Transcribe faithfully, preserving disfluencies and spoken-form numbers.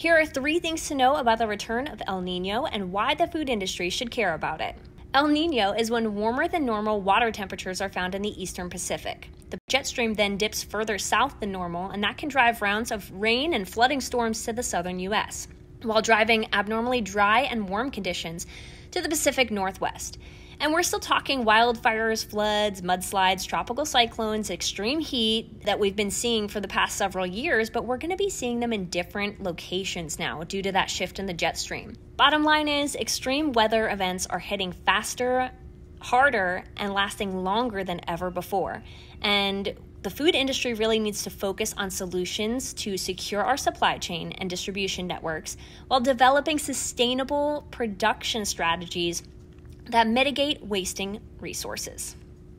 Here are three things to know about the return of El Niño and why the food industry should care about it. El Niño is when warmer than normal water temperatures are found in the eastern Pacific. The jet stream then dips further south than normal, and that can drive rounds of rain and flooding storms to the southern U S, while driving abnormally dry and warm conditions to the Pacific Northwest. And we're still talking wildfires, floods, mudslides, tropical cyclones, extreme heat that we've been seeing for the past several years, but we're going to be seeing them in different locations now due to that shift in the jet stream. Bottom line is, extreme weather events are hitting faster, harder, and lasting longer than ever before. And the food industry really needs to focus on solutions to secure our supply chain and distribution networks while developing sustainable production strategies that mitigate wasting resources.